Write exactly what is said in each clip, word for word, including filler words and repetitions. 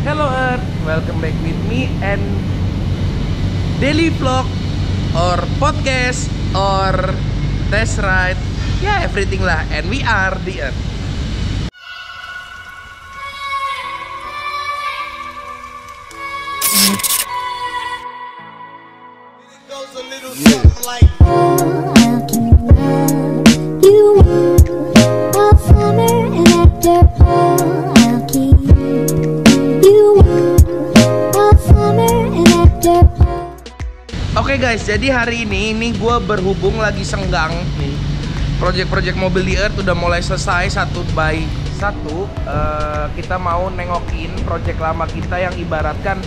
Hello Earth, welcome back with me and daily vlog or podcast or test ride, ya yeah, everything lah. And we are the Earth. Oke okay guys, jadi hari ini ini gue berhubung lagi senggang nih. Project-project mobil di Earth udah mulai selesai satu by satu. Uh, kita mau nengokin project lama kita yang ibaratkan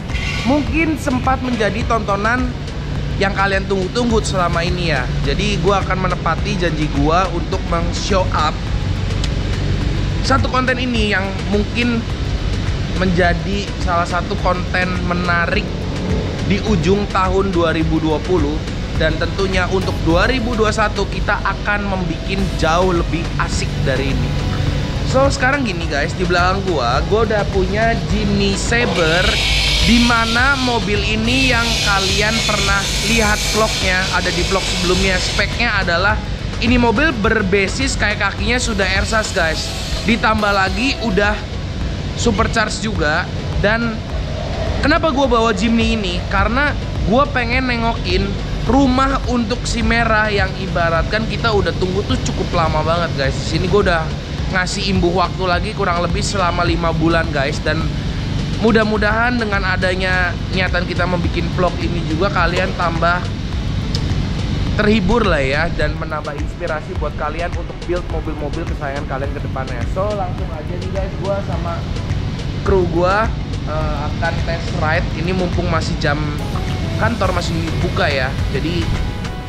mungkin sempat menjadi tontonan yang kalian tunggu-tunggu selama ini ya. Jadi gue akan menepati janji gue untuk meng-show up satu konten ini yang mungkin menjadi salah satu konten menarik di ujung tahun dua ribu dua puluh, dan tentunya untuk dua ribu dua puluh satu kita akan membuat jauh lebih asik dari ini. So sekarang gini guys, di belakang gua gua udah punya Jimny Saber, dimana mobil ini yang kalian pernah lihat vlognya, ada di vlog sebelumnya. Speknya adalah ini mobil berbasis kayak kakinya sudah ersatz guys, ditambah lagi udah supercharge juga. Dan kenapa gue bawa Jimny ini? Karena gue pengen nengokin rumah untuk si Merah yang ibaratkan kita udah tunggu tuh cukup lama banget guys. Di sini gue udah ngasih imbuh waktu lagi kurang lebih selama lima bulan guys. Dan mudah-mudahan dengan adanya niatan kita membuat vlog ini juga, kalian tambah terhibur lah ya, dan menambah inspirasi buat kalian untuk build mobil-mobil kesayangan kalian ke depannya. So langsung aja nih guys, gue sama kru gue Uh, akan test ride. Ini mumpung masih jam kantor masih buka ya, jadi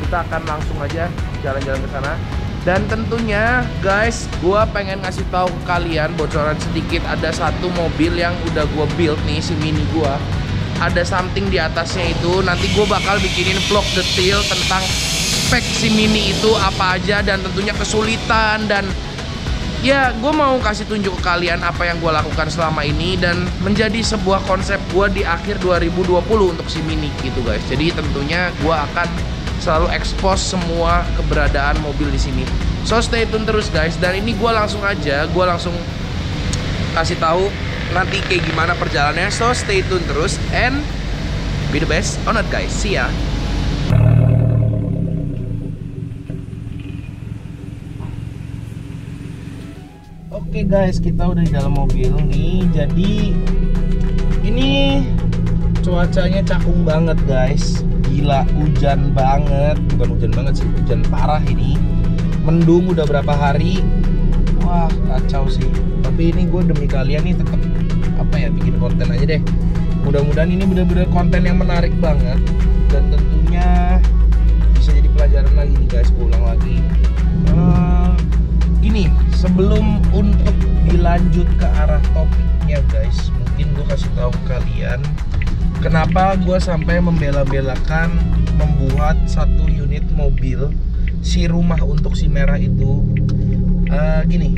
kita akan langsung aja jalan-jalan ke sana. Dan tentunya guys, gua pengen ngasih tahu ke kalian bocoran sedikit, ada satu mobil yang udah gua build nih, si mini gua, ada something di atasnya itu. Nanti gua bakal bikinin vlog detail tentang spek si mini itu apa aja, dan tentunya kesulitan, dan ya, gue mau kasih tunjuk ke kalian apa yang gue lakukan selama ini dan menjadi sebuah konsep gue di akhir dua ribu dua puluh untuk si Mini gitu guys. Jadi tentunya gue akan selalu expose semua keberadaan mobil di sini. So stay tune terus guys. Dan ini gue langsung aja, gue langsung kasih tahu nanti kayak gimana perjalanannya. So stay tune terus and be the best on it guys. See ya. Oke okay guys, kita udah di dalam mobil nih. Jadi ini cuacanya cakung banget guys, gila, hujan banget, bukan hujan banget sih, hujan parah ini, mendung udah berapa hari, wah kacau sih. Tapi ini gue demi kalian nih tetap apa ya, bikin konten aja deh. Mudah-mudahan ini bener-bener konten yang menarik banget dan tentunya bisa jadi pelajaran lagi nih guys, pulang lagi. Uh, Ini sebelum untuk dilanjut ke arah topiknya guys, mungkin gue kasih tahu ke kalian kenapa gue sampai membela-belakan membuat satu unit mobil si rumah untuk si Merah itu. Uh, gini,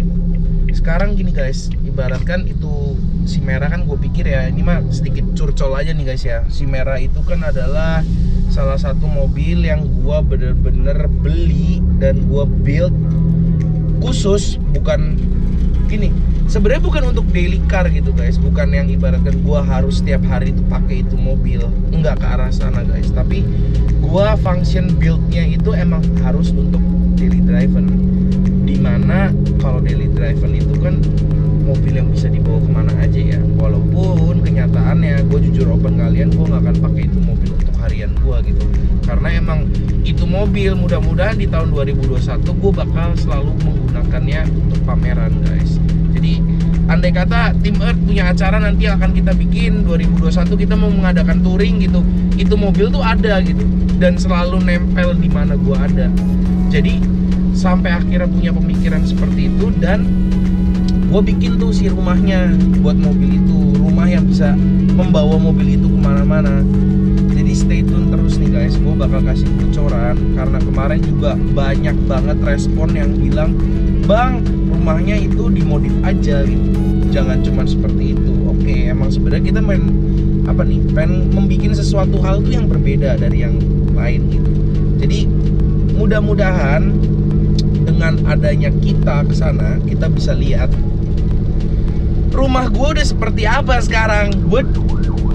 sekarang gini guys, ibaratkan itu si Merah kan, gue pikir ya ini mah sedikit curcol aja nih guys ya. Si Merah itu kan adalah salah satu mobil yang gue bener-bener beli dan gue build khusus, bukan gini, sebenarnya bukan untuk daily car gitu guys, bukan yang ibaratkan gua harus setiap hari itu pakai itu mobil, enggak ke arah sana guys. Tapi gua function build-nya itu emang harus untuk daily driven, dimana kalau daily driven itu kan mobil yang bisa dibawa kemana aja ya. Walaupun kenyataannya gue jujur open kalian, gue gak akan pakai itu mobil untuk harian gue gitu, karena emang itu mobil mudah-mudahan di tahun dua ribu dua puluh satu gue bakal selalu menggunakannya untuk pameran guys. Jadi andai kata Tim Earth punya acara nanti akan kita bikin dua ribu dua puluh satu, kita mau mengadakan touring gitu, itu mobil tuh ada gitu dan selalu nempel di mana gue ada. Jadi sampai akhirnya punya pemikiran seperti itu, dan gue bikin tuh si rumahnya buat mobil itu, rumah yang bisa membawa mobil itu kemana-mana. Jadi stay tune terus nih guys, gue bakal kasih bocoran karena kemarin juga banyak banget respon yang bilang, bang rumahnya itu dimodif aja gitu, jangan cuman seperti itu. Oke, emang sebenarnya kita main apa nih, pengen membikin sesuatu hal tuh yang berbeda dari yang lain gitu. Jadi mudah-mudahan dengan adanya kita kesana, kita bisa lihat rumah gue udah seperti apa sekarang. Gue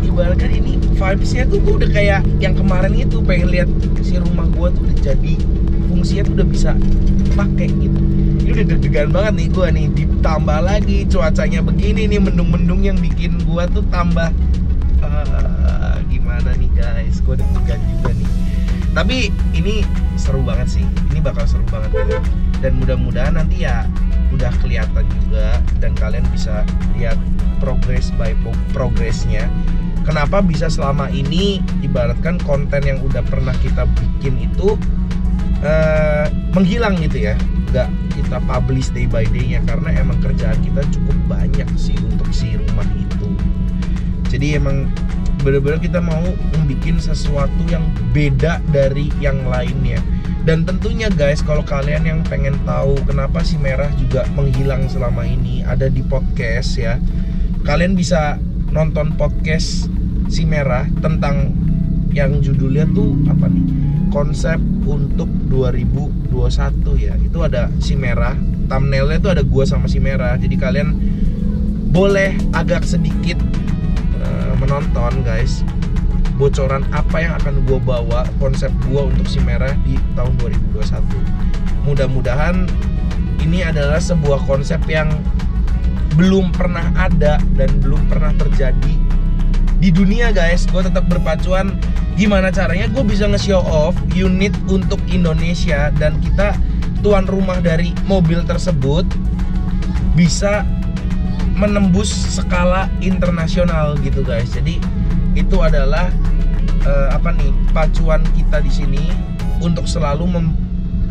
ibaratkan ini vibesnya tuh gue udah kayak yang kemarin itu, pengen lihat si rumah gue tuh udah jadi, fungsinya tuh udah bisa pakai gitu. Ini udah deg-degan banget nih gue nih, ditambah lagi cuacanya begini nih, mendung-mendung yang bikin gue tuh tambah uh, gimana nih guys, gue deg-degan juga nih. Tapi ini seru banget sih, ini bakal seru banget gitu. Dan mudah-mudahan nanti ya udah kelihatan juga, dan kalian bisa lihat progress by progressnya. Kenapa bisa selama ini ibaratkan konten yang udah pernah kita bikin itu Uh, menghilang gitu ya, nggak kita publish day by day-nya, karena emang kerjaan kita cukup banyak sih untuk si rumah itu. Jadi emang bener-bener kita mau membuat sesuatu yang beda dari yang lainnya. Dan tentunya guys, kalau kalian yang pengen tahu kenapa si merah juga menghilang selama ini, ada di podcast ya. Kalian bisa nonton podcast si merah tentang yang judulnya tuh apa nih, konsep untuk dua ribu dua puluh satu ya. Itu ada si merah, thumbnailnya tuh ada gua sama si merah. Jadi kalian boleh agak sedikit uh, menonton guys, bocoran apa yang akan gua bawa, konsep gua untuk si merah di tahun dua ribu dua puluh satu. Mudah-mudahan ini adalah sebuah konsep yang belum pernah ada dan belum pernah terjadi di dunia guys. Gue tetap berpacuan gimana caranya gue bisa nge-show off unit untuk Indonesia, dan kita tuan rumah dari mobil tersebut bisa menembus skala internasional gitu guys. Jadi itu adalah uh, apa nih, pacuan kita di sini untuk selalu mem,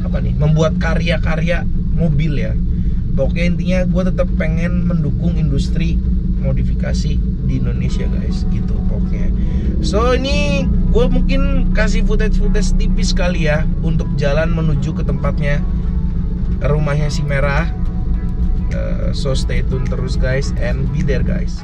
apa nih, membuat karya-karya mobil ya. Pokoknya intinya gue tetap pengen mendukung industri modifikasi di Indonesia guys, gitu pokoknya. So ini gue mungkin kasih footage-footage tipis kali ya, untuk jalan menuju ke tempatnya rumahnya si merah. uh, So stay tune terus guys, and be there guys.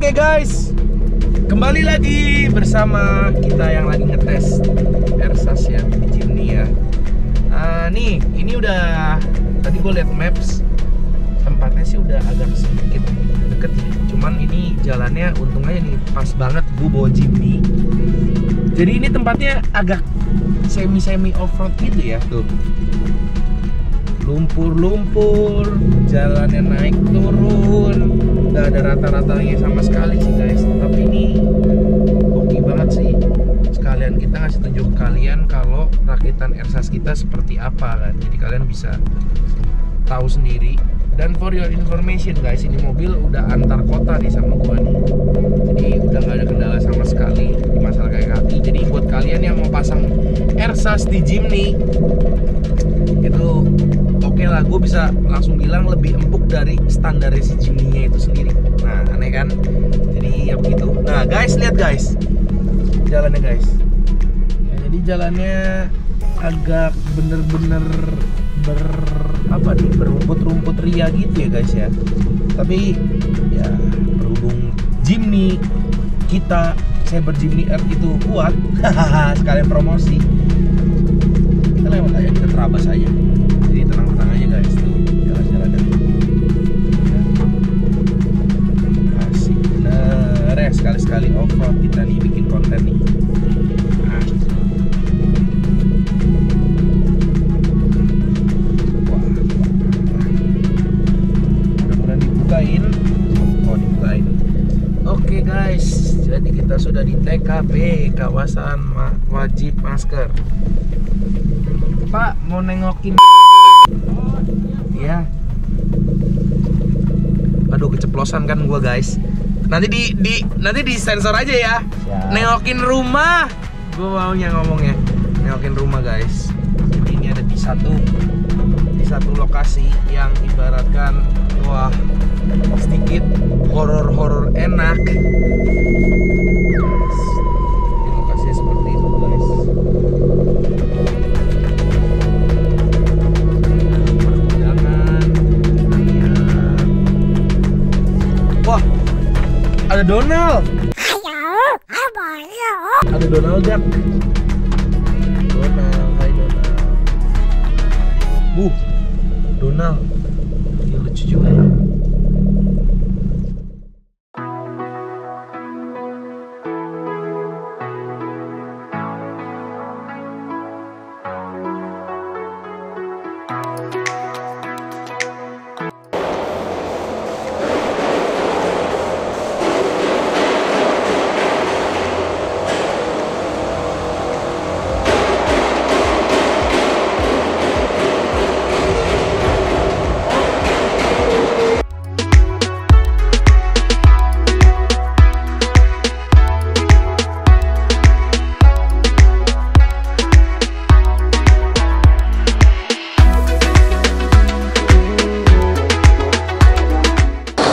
Oke guys, kembali lagi bersama kita yang lagi ngetes Ersas ya, Jimny ya. Uh, nih, ini udah, tadi gue liat maps, tempatnya sih udah agak sedikit deket sih. Cuman ini jalannya untung aja nih, pas banget gue bawa Jimny. Jadi ini tempatnya agak semi-semi off-road gitu ya, tuh. Lumpur-lumpur, jalannya naik turun, nggak ada rata-ratanya sama sekali sih guys. Tapi ini oke banget sih, sekalian kita ngasih tunjuk kalian kalau rakitan Ersas kita seperti apa kan. Jadi kalian bisa tahu sendiri. Dan for your information guys, ini mobil udah antar kota nih sama gua nih. Jadi udah nggak ada kendala sama sekali di masalah kayak kaki. Jadi buat kalian yang mau pasang Ersas di Jimny itu oke lah, gue bisa langsung bilang lebih empuk dari standar si Jimny-nya itu sendiri. Nah, aneh kan? Jadi ya begitu. Nah guys, lihat guys jalannya guys ya. Jadi jalannya agak bener-bener ber apa nih, berumput-rumput ria gitu ya guys ya. Tapi ya berhubung Jimny kita, Saber Jimny R itu kuat, sekalian promosi, kita lewat aja, kita terabas aja. Jadi tenang-tenang aja guys, tuh jalan-jalan dari asik bener ya. Sekali-sekali off-road kita nih bikin konten nih. Nah, wah, mudah-mudahan dibukain. Oh, dibukain. Oke guys, jadi kita sudah di T K P, kawasan ma wajib masker. Pak, mau nengokin ya. Aduh, keceplosan kan gua guys. Nanti di, di nanti di sensor aja ya. Siap. Nengokin rumah. Gue maunya ngomongnya. Nengokin rumah, guys. Jadi ini ada di satu di satu lokasi yang ibaratkan wah, sedikit horor-horor enak. Ada Donald. Ada Donald Duck. Donald, hai Donald. Uh, Donald. Dia lucu juga ya.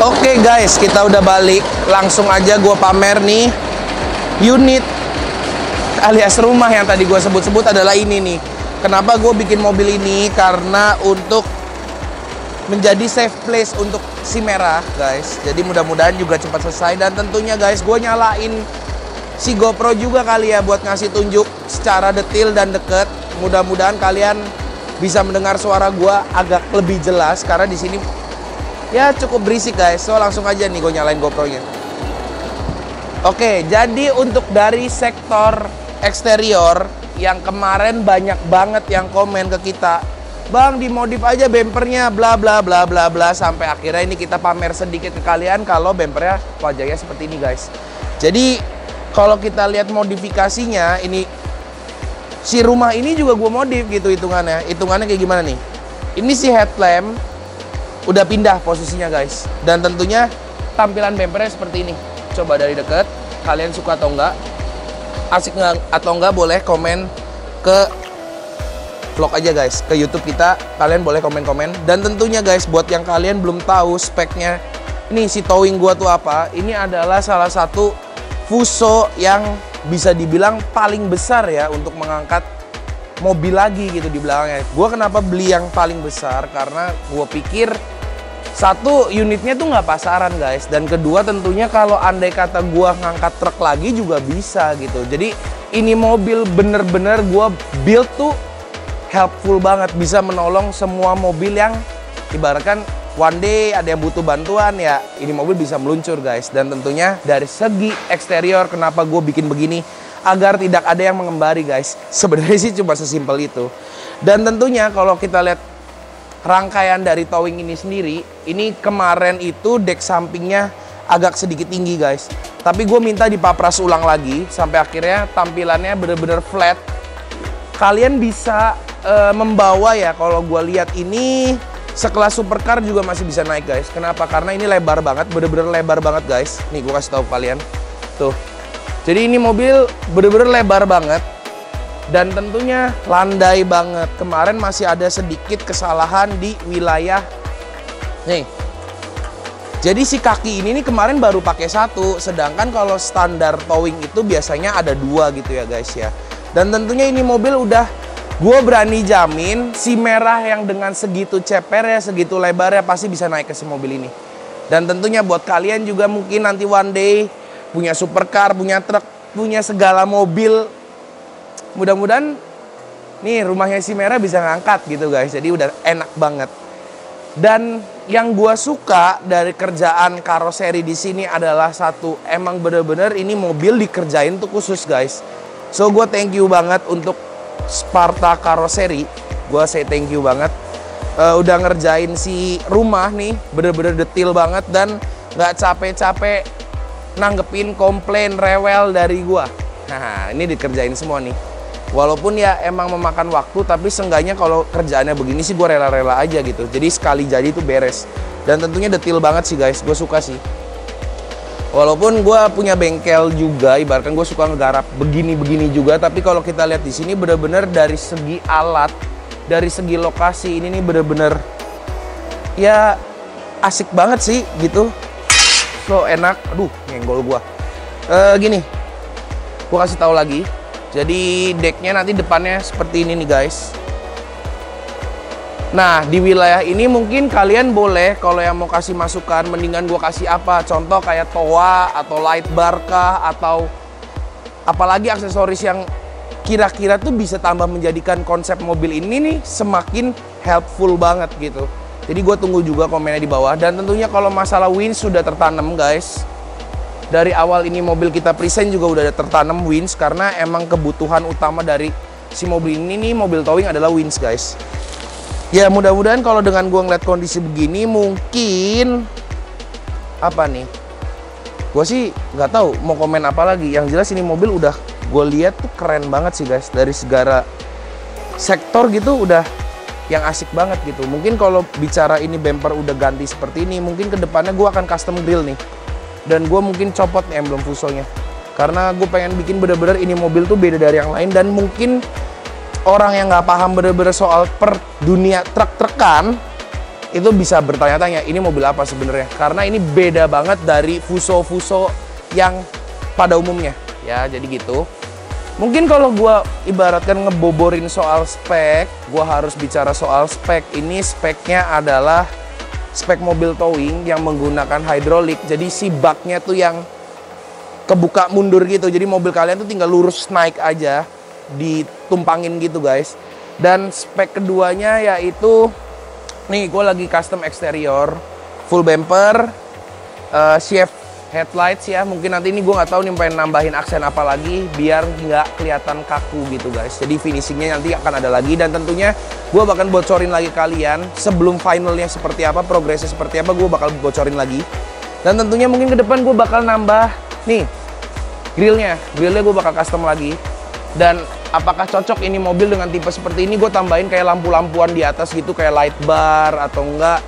Oke guys, kita udah balik. Langsung aja gue pamer nih unit alias rumah yang tadi gue sebut-sebut adalah ini nih. Kenapa gue bikin mobil ini? Karena untuk menjadi safe place untuk si merah, guys. Jadi mudah-mudahan juga cepat selesai. Dan tentunya guys, gue nyalain si GoPro juga kali ya, buat ngasih tunjuk secara detail dan deket. Mudah-mudahan kalian bisa mendengar suara gue agak lebih jelas, karena di sini ya cukup berisik guys, so langsung aja nih gue nyalain GoPro-nya. Oke, jadi untuk dari sektor eksterior yang kemarin banyak banget yang komen ke kita, bang dimodif aja bempernya, bla bla bla bla bla, sampai akhirnya ini kita pamer sedikit ke kalian kalau bempernya wajahnya seperti ini guys. Jadi kalau kita lihat modifikasinya, ini si rumah ini juga gue modif gitu hitungannya. Hitungannya kayak gimana nih? Ini si headlamp udah pindah posisinya guys, dan tentunya tampilan bempernya seperti ini. Coba dari deket, kalian suka atau enggak, asik nggak atau enggak, boleh komen ke vlog aja guys, ke YouTube kita, kalian boleh komen-komen. Dan tentunya guys, buat yang kalian belum tahu speknya ini si towing gua tuh apa, ini adalah salah satu Fuso yang bisa dibilang paling besar ya untuk mengangkat mobil lagi gitu di belakangnya. Gua kenapa beli yang paling besar, karena gua pikir satu, unitnya tuh nggak pasaran guys, dan kedua tentunya kalau andai kata gua ngangkat truk lagi juga bisa gitu. Jadi ini mobil bener-bener gua build tuh helpful banget, bisa menolong semua mobil yang ibaratkan one day ada yang butuh bantuan ya, ini mobil bisa meluncur guys. Dan tentunya dari segi eksterior kenapa gua bikin begini, agar tidak ada yang mengembari guys. Sebenarnya sih cuma sesimpel itu. Dan tentunya kalau kita lihat rangkaian dari towing ini sendiri, ini kemarin itu dek sampingnya agak sedikit tinggi guys, tapi gue minta dipapras ulang lagi sampai akhirnya tampilannya bener-bener flat. Kalian bisa uh, membawa ya, kalau gue lihat ini sekelas supercar juga masih bisa naik guys. Kenapa? Karena ini lebar banget, bener-bener lebar banget guys. Nih gue kasih tahu kalian tuh. Jadi ini mobil bener-bener lebar banget dan tentunya landai banget. Kemarin masih ada sedikit kesalahan di wilayah nih. Jadi si kaki ini nih kemarin baru pakai satu, sedangkan kalau standar towing itu biasanya ada dua gitu ya guys ya. Dan tentunya ini mobil udah, gue berani jamin si merah yang dengan segitu cepernya, segitu lebarnya pasti bisa naik ke si mobil ini. Dan tentunya buat kalian juga mungkin nanti one day punya supercar, punya truk, punya segala mobil, mudah-mudahan nih rumahnya si merah bisa ngangkat gitu guys. Jadi udah enak banget. Dan yang gua suka dari kerjaan karoseri di sini adalah satu, emang bener-bener ini mobil dikerjain tuh khusus guys. So gua thank you banget untuk Sparta Karoseri, gua say thank you banget, uh, udah ngerjain si rumah nih bener-bener detail banget dan nggak capek-capek nanggepin komplain rewel dari gua. Nah, ini dikerjain semua nih. Walaupun ya emang memakan waktu, tapi seenggaknya kalau kerjaannya begini sih gua rela-rela aja gitu. Jadi sekali jadi itu beres. Dan tentunya detail banget sih guys, gua suka sih. Walaupun gue punya bengkel juga, ibaratkan gue suka ngegarap begini-begini juga, tapi kalau kita lihat di sini bener-bener dari segi alat, dari segi lokasi ini nih bener-bener ya asik banget sih gitu. So enak, aduh nyenggol gue. E, gini, gue kasih tahu lagi. Jadi decknya nanti depannya seperti ini nih guys. Nah, di wilayah ini mungkin kalian boleh, kalau yang mau kasih masukan, mendingan gue kasih apa? Contoh kayak toa, atau light bar kah, atau apalagi aksesoris yang kira-kira tuh bisa tambah menjadikan konsep mobil ini nih semakin helpful banget gitu. Jadi gue tunggu juga komennya di bawah. Dan tentunya kalau masalah winch sudah tertanam guys. Dari awal ini mobil kita present juga udah ada tertanam winch, karena emang kebutuhan utama dari si mobil ini nih, mobil towing adalah winch guys. Ya mudah-mudahan kalau dengan gue ngeliat kondisi begini mungkin apa nih? Gue sih nggak tahu mau komen apa lagi. Yang jelas ini mobil udah gue lihat tuh keren banget sih guys, dari segala sektor gitu udah yang asik banget gitu. Mungkin kalau bicara ini bumper udah ganti seperti ini, mungkin kedepannya gue akan custom grill nih. Dan gue mungkin copot nih emblem fusonya, karena gue pengen bikin bener-bener ini mobil tuh beda dari yang lain. Dan mungkin orang yang nggak paham bener-bener soal per dunia truk-trekan itu bisa bertanya-tanya ini mobil apa sebenarnya, karena ini beda banget dari fuso-fuso yang pada umumnya ya. Jadi gitu, mungkin kalau gua ibaratkan ngeboborin soal spek, gua harus bicara soal spek. Ini speknya adalah spek mobil towing yang menggunakan hidrolik, jadi si baknya tuh yang kebuka mundur gitu, jadi mobil kalian tuh tinggal lurus naik aja, ditumpangin gitu guys. Dan spek keduanya yaitu nih, gue lagi custom eksterior full bumper, uh, shift headlights ya. Mungkin nanti ini gue nggak tahu nih pengen nambahin aksen apa lagi biar nggak kelihatan kaku gitu guys. Jadi finishingnya nanti akan ada lagi, dan tentunya gue bakal bocorin lagi kalian sebelum finalnya seperti apa, progresnya seperti apa, gue bakal bocorin lagi. Dan tentunya mungkin ke depan gue bakal nambah nih grillnya, grillnya gue bakal custom lagi. Dan apakah cocok ini mobil dengan tipe seperti ini, gue tambahin kayak lampu-lampuan di atas gitu, kayak light bar atau enggak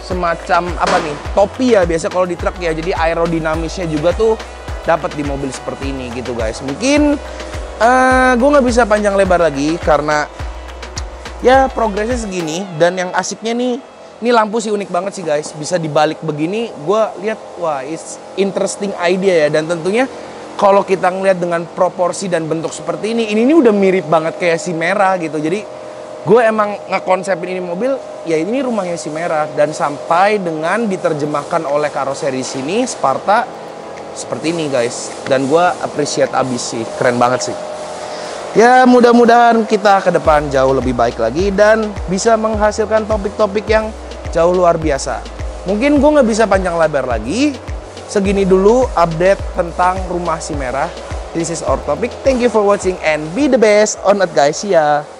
semacam apa nih, topi ya biasa kalau di truk ya. Jadi aerodinamisnya juga tuh dapat di mobil seperti ini gitu guys. Mungkin uh, gue nggak bisa panjang lebar lagi karena ya progresnya segini. Dan yang asiknya nih, ini lampu sih unik banget sih guys, bisa dibalik begini. Gue lihat wah, it's interesting idea ya. Dan tentunya kalau kita ngeliat dengan proporsi dan bentuk seperti ini, ini ini udah mirip banget kayak si Merah gitu. Jadi gue emang ngekonsepin ini mobil, ya ini rumahnya si Merah. Dan sampai dengan diterjemahkan oleh Karoseri sini, Sparta, seperti ini guys. Dan gue appreciate abis sih, keren banget sih. Ya mudah-mudahan kita ke depan jauh lebih baik lagi dan bisa menghasilkan topik-topik yang jauh luar biasa. Mungkin gue nggak bisa panjang lebar lagi. Segini dulu update tentang rumah si Merah. This is our topic. Thank you for watching and be the best on it guys. See ya.